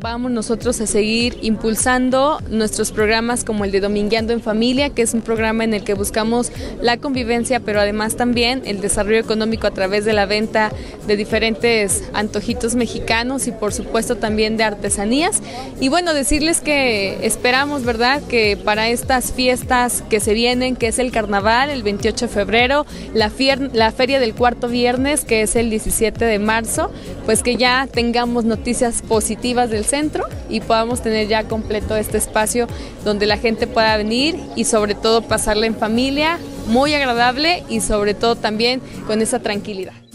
Vamos nosotros a seguir impulsando nuestros programas como el de Domingueando en Familia, que es un programa en el que buscamos la convivencia, pero además también el desarrollo económico a través de la venta de diferentes antojitos mexicanos y por supuesto también de artesanías. Y bueno, decirles que esperamos, ¿verdad?, que para estas fiestas que se vienen, que es el carnaval el 28 de febrero, la feria del cuarto viernes, que es el 17 de marzo, pues que ya tengamos noticias positivas del centro y podamos tener ya completo este espacio donde la gente pueda venir y sobre todo pasarla en familia, muy agradable y sobre todo también con esa tranquilidad.